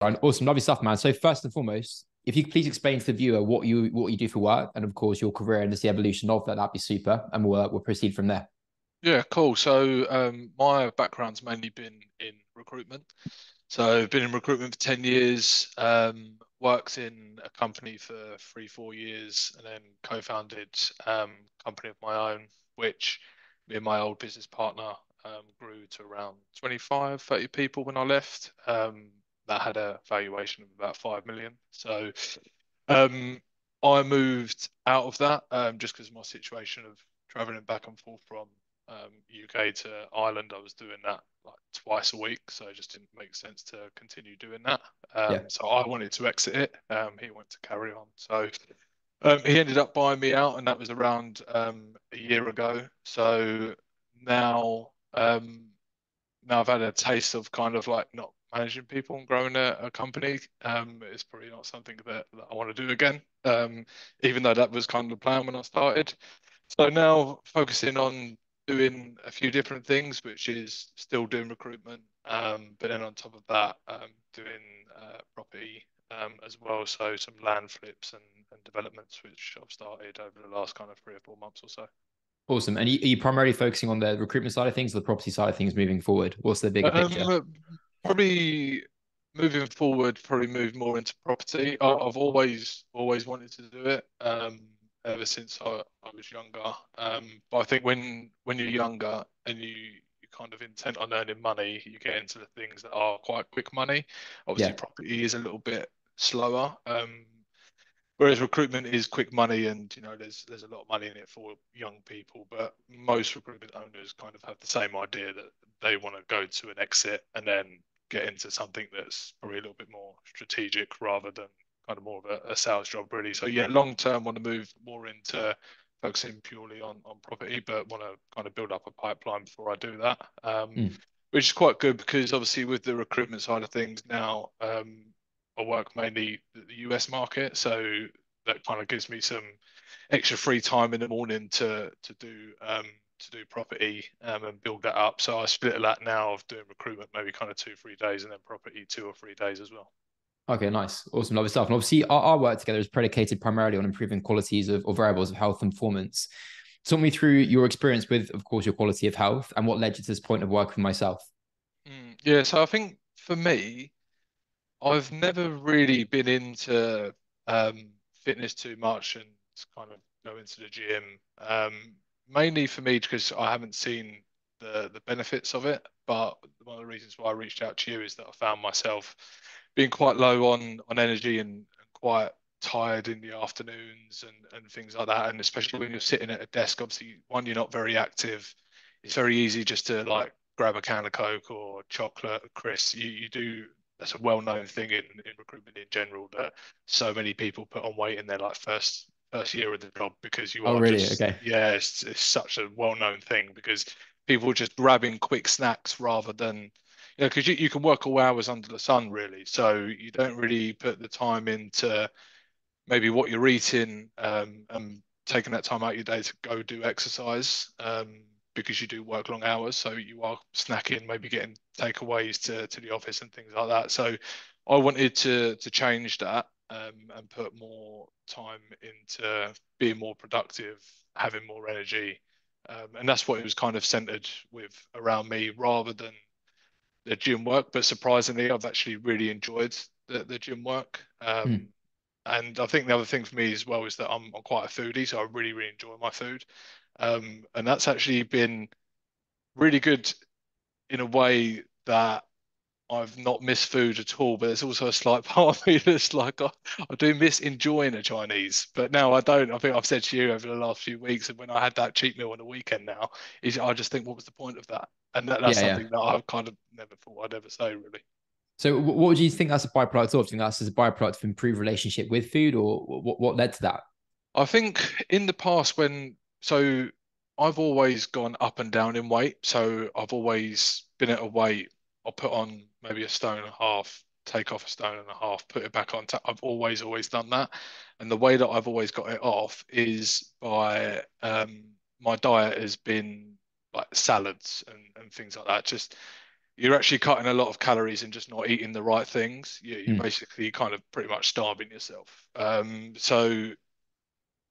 Awesome, lovely stuff, man. So first and foremost, if you could please explain to the viewer what you do for work, and of course your career and just the evolution of that, that'd be super, and we'll proceed from there. Yeah, cool. So my background's mainly been in recruitment. So I've been in recruitment for 10 years, worked in a company for 3-4 years, and then co-founded a company of my own, which me and my old business partner grew to around 25-30 people when I left. That had a valuation of about 5 million. So I moved out of that just because my situation of traveling back and forth from UK to Ireland, I was doing that like twice a week, so it just didn't make sense to continue doing that. So I wanted to exit it. He wanted to carry on, so he ended up buying me out, and that was around a year ago. So now now I've had a taste of kind of like not managing people and growing a company. It's probably not something that I want to do again, even though that was kind of the plan when I started. So now focusing on doing a few different things, which is still doing recruitment, but then on top of that, doing property as well. So some land flips and developments, which I've started over the last kind of 3 or 4 months or so. Awesome. And are you primarily focusing on the recruitment side of things or the property side of things moving forward? What's the bigger picture? Probably moving forward, move more into property. I've always wanted to do it. Ever since I was younger, but I think when you're younger and you're kind of intent on earning money, you get into the things that are quite quick money. Obviously, property is a little bit slower, whereas recruitment is quick money, and you know there's a lot of money in it for young people. But most recruitment owners kind of have the same idea that they want to go to an exit and then get into something that's probably a little bit more strategic rather than kind of more of a sales job, really. So yeah, long term want to move more into focusing purely on property, but want to kind of build up a pipeline before I do that, which is quite good because obviously with the recruitment side of things now, I work mainly the US market, so that kind of gives me some extra free time in the morning to do property and build that up. So I split that now of doing recruitment maybe kind of 2-3 days, and then property 2 or 3 days as well. Okay, nice. Awesome, lovely stuff. And obviously our work together is predicated primarily on improving qualities of, or variables of health and performance. Talk me through your experience with, of course, your quality of health and what led you to this point of work with myself. Yeah, so I think for me, I've never really been into fitness too much and kind of go into the gym. Mainly for me because I haven't seen the benefits of it. But one of the reasons why I reached out to you is that I found myself being quite low on energy and quite tired in the afternoons and things like that. And especially when you're sitting at a desk, obviously, one, you're not very active. It's very easy just to like grab a can of Coke or chocolate, crisps. You do, that's a well-known thing in recruitment in general, that so many people put on weight in their like first year of the job because you are just, yeah, it's such a well-known thing because people are just grabbing quick snacks rather than, you know, because you can work all hours under the sun, really. So you don't really put the time into maybe what you're eating and taking that time out of your day to go do exercise because you do work long hours. So you are snacking, maybe getting takeaways to the office and things like that. So I wanted to change that and put more time into being more productive, having more energy. And that's what it was kind of centered with around me rather than the gym work. But surprisingly, I've actually really enjoyed the gym work. And I think the other thing for me as well is that I'm quite a foodie, so I really enjoy my food, and that's actually been really good in a way that I've not missed food at all. But there's also a slight part of me that's like I do miss enjoying a Chinese, but now I don't. I think I've said to you over the last few weeks, and when I had that cheat meal on the weekend now, is I just think, what was the point of that? And that's something that I kind of never thought I'd ever say, really. So what do you think that's a byproduct of? Do you think that's a byproduct of improved relationship with food, or what led to that? I think in the past so I've always gone up and down in weight. So I've always been at a weight, I'll put on maybe a stone and a half, take off a stone and a half, put it back on. I've always done that. And the way that I've always got it off is by my diet has been like salads and things like that. Just you're actually cutting a lot of calories and just not eating the right things. You're basically kind of pretty much starving yourself. So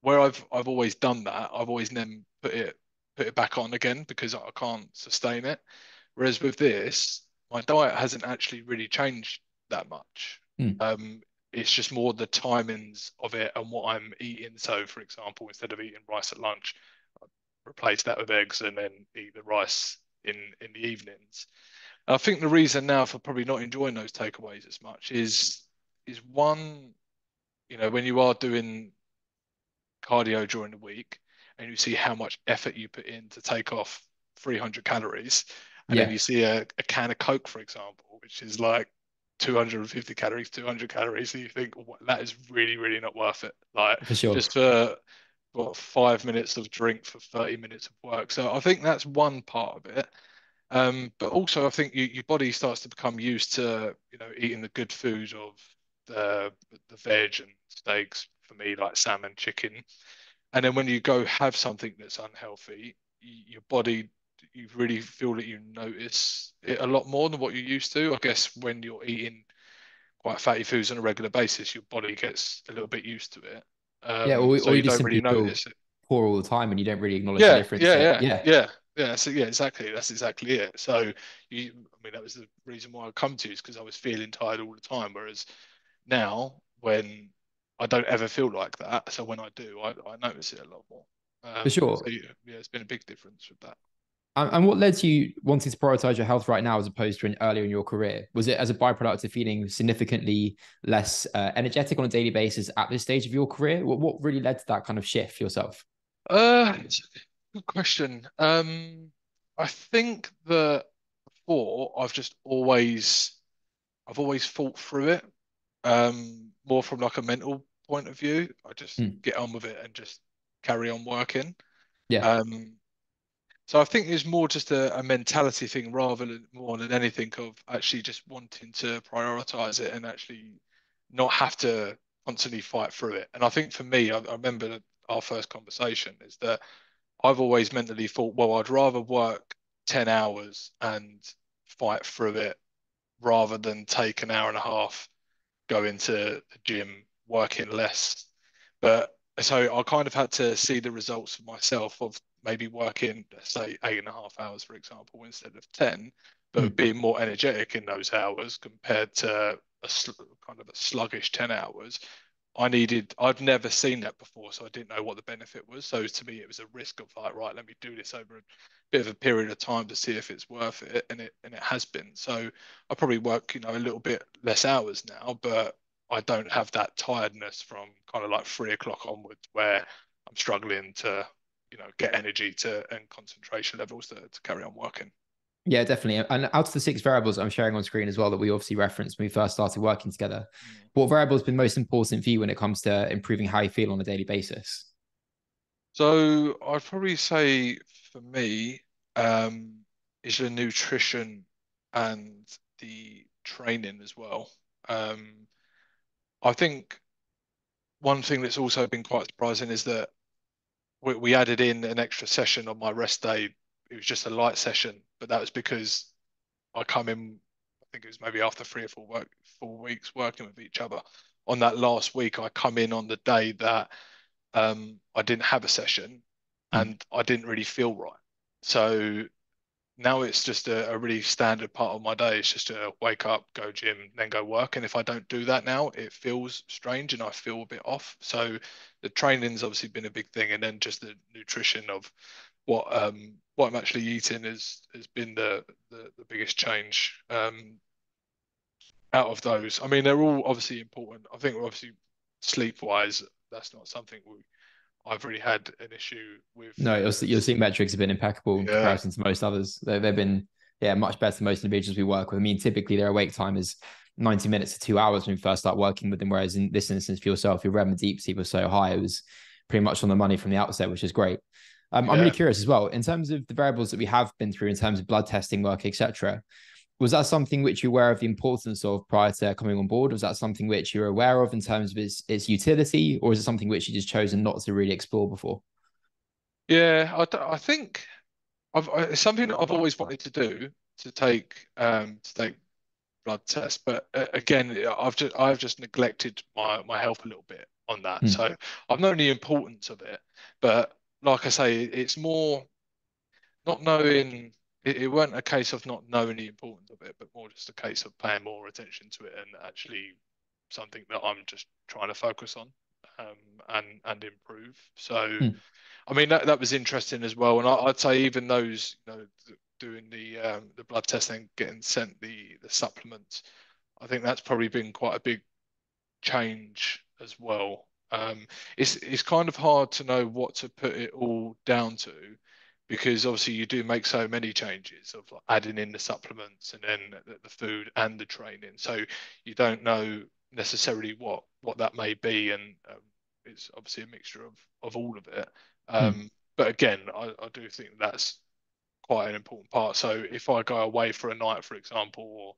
where I've always done that, I've always then put it back on again because I can't sustain it. Whereas with this, my diet hasn't actually really changed that much. It's just more the timings of it and what I'm eating. So for example, instead of eating rice at lunch, I replace that with eggs and then eat the rice in the evenings. I think the reason now for probably not enjoying those takeaways as much is one, you know, when you are doing cardio during the week and you see how much effort you put in to take off 300 calories, and then you see a can of Coke, for example, which is like 250 calories, 200 calories, and you think, oh, that is really, really not worth it. Like, for sure. Just for what, 5 minutes of drink for 30 minutes of work. So I think that's one part of it. But also I think your body starts to become used to, you know, eating the good food of the veg and steaks, for me, like salmon, chicken. And then when you go have something that's unhealthy, your body, you really feel that you notice it a lot more than what you're used to. I guess when you're eating quite fatty foods on a regular basis, your body gets a little bit used to it. Or you don't really notice it. Poor all the time, and you don't really acknowledge the difference. Exactly. That's exactly it. So that was the reason why I come to you, is because I was feeling tired all the time. Whereas now, when I don't ever feel like that, so when I do, I notice it a lot more. For sure. So it's been a big difference with that. And what led to you wanting to prioritize your health right now as opposed to earlier in your career? Was it as a byproduct of feeling significantly less energetic on a daily basis at this stage of your career? What really led to that kind of shift for yourself? Good question. I think that before I've always fought through it, more from like a mental point of view. I just get on with it and just carry on working. Yeah. So I think it's more just a mentality thing more than anything of actually just wanting to prioritize it and actually not have to constantly fight through it. And I think for me, I remember our first conversation is that I've always mentally thought, well, I'd rather work 10 hours and fight through it rather than take an hour and a half, go into the gym, working less. But so I kind of had to see the results for myself of maybe working, say, 8.5 hours, for example, instead of 10, but being more energetic in those hours compared to a sluggish 10 hours. I'd never seen that before, so I didn't know what the benefit was. So to me, it was a risk of like, right, let me do this over a bit of a period of time to see if it's worth it. And it has been. So I probably work, you know, a little bit less hours now, but I don't have that tiredness from kind of like 3 o'clock onwards where I'm struggling to, you know, get energy to and concentration levels to carry on working. Yeah, definitely. And out of the 6 variables I'm sharing on screen as well that we obviously referenced when we first started working together, what variable has been most important for you when it comes to improving how you feel on a daily basis? So I'd probably say for me, is the nutrition and the training as well. I think one thing that's also been quite surprising is that we added in an extra session on my rest day. It was just a light session, but that was because I come in, I think it was maybe after 3 or 4 weeks working with each other. On that last week, I come in on the day that I didn't have a session and I didn't really feel right. So now it's just a really standard part of my day. It's just to wake up, go gym, then go work. And if I don't do that now, it feels strange and I feel a bit off. So the training's obviously been a big thing, and then just the nutrition of what I'm actually eating has been the biggest change out of those. I mean, they're all obviously important. I think obviously sleep-wise, that's not something I've really had an issue with. No, your sleep metrics have been impeccable in comparison to most others. They've been much better than most individuals we work with. I mean, typically their awake time is 90 minutes to 2 hours when we first start working with them, whereas in this instance for yourself, your REM and deep sleep was so high, it was pretty much on the money from the outset, which is great. I'm really curious as well, in terms of the variables that we have been through in terms of blood testing work, etc. Was that something which you were aware of the importance of prior to coming on board? Was that something which you were aware of in terms of its utility, or is it something which you just chosen not to really explore before? Yeah, I think it's something that I've always wanted to do, to take blood tests. But again, I've just neglected my health a little bit on that. Mm. So I've known the importance of it, but like I say, it's more not knowing. It weren't a case of not knowing the importance of it, but more just a case of paying more attention to it, and actually something that I'm just trying to focus on and improve. So, I mean, that was interesting as well. And I'd say even those, you know, doing the blood test and getting sent the supplements, I think that's probably been quite a big change as well. It's kind of hard to know what to put it all down to, because obviously you do make so many changes of adding in the supplements and then the food and the training. So you don't know necessarily what that may be. And it's obviously a mixture of all of it. But again, I do think that's quite an important part. So if I go away for a night, for example, or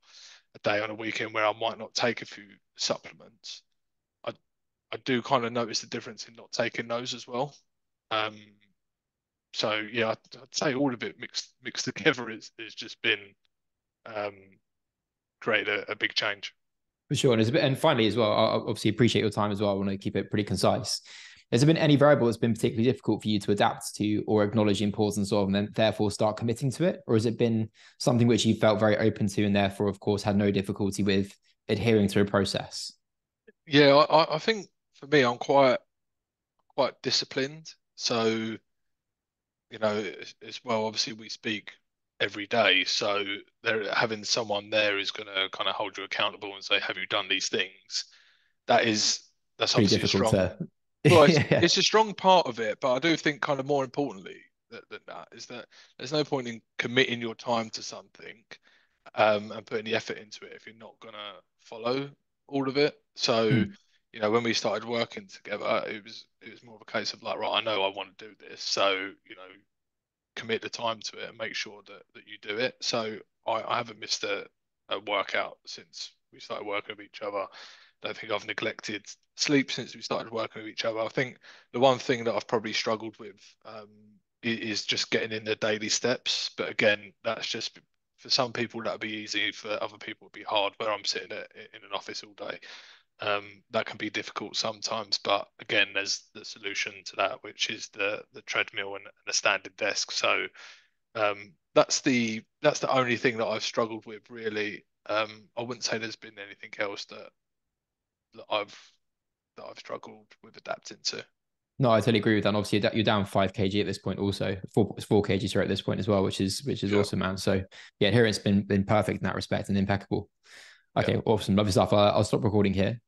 a day on a weekend where I might not take a few supplements, I do kind of notice the difference in not taking those as well. So yeah, I'd say all of it mixed together has just been created a big change. For sure, and finally as well, I obviously appreciate your time as well. I want to keep it pretty concise. Has there been any variable that's been particularly difficult for you to adapt to or acknowledge the importance of, and then therefore start committing to it? Or has it been something which you felt very open to and therefore, of course, had no difficulty with adhering to a process? Yeah, I think for me, I'm quite disciplined. So, you know, as well, obviously we speak every day, so having someone there is going to kind of hold you accountable and say, have you done these things? That's obviously strong. Well, it's a strong part of it, but I do think kind of more importantly than that is that there's no point in committing your time to something and putting the effort into it if you're not going to follow all of it. So, you know, when we started working together, it was more of a case of like, right, I know I want to do this. So, you know, commit the time to it and make sure that you do it. So I haven't missed a workout since we started working with each other. I don't think I've neglected sleep since we started working with each other. I think the one thing that I've probably struggled with is just getting in the daily steps. But again, that's just for some people that'd be easy. For other people it'd be hard, where I'm sitting in an office all day. That can be difficult sometimes, but again, there's the solution to that, which is the treadmill and a standing desk. So that's the only thing that I've struggled with, really. I wouldn't say there's been anything else that I've struggled with adapting to. No, I totally agree with that. And obviously, you're down 5 kg at this point, also 4 kg sorry, at this point as well, which is awesome, man. So yeah, adherence been perfect in that respect and impeccable. Okay, awesome. Love your stuff. I'll stop recording here.